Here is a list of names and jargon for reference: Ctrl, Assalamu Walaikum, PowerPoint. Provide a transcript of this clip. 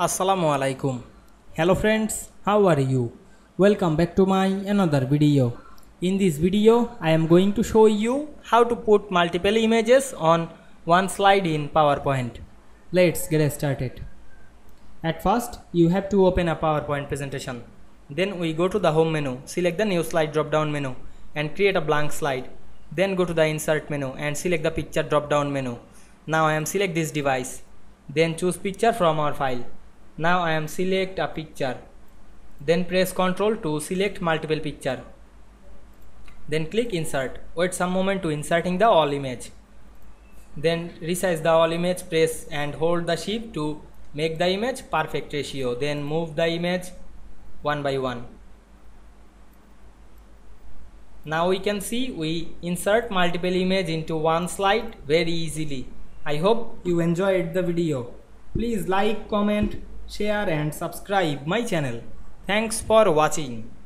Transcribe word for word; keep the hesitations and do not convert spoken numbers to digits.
Assalamu alaikum. Hello friends, how are you? Welcome back to my another video. In this video I am going to show you how to put multiple images on one slide in PowerPoint. Let's get started. At first you have to open a PowerPoint presentation. Then we go to the home menu, select the new slide drop down menu and create a blank slide. Then go to the insert menu and select the picture drop down menu. Now I am select this device. Then choose picture from our file. Now I am select a picture. Then press Ctrl to select multiple picture. Then click insert. Wait some moment to inserting the all image. Then resize the all image. Press and hold the shift to make the image perfect ratio. Then move the image one by one. Now we can see we insert multiple image into one slide very easily. I hope you enjoyed the video. Please like, comment, share and subscribe my channel. Thanks for watching.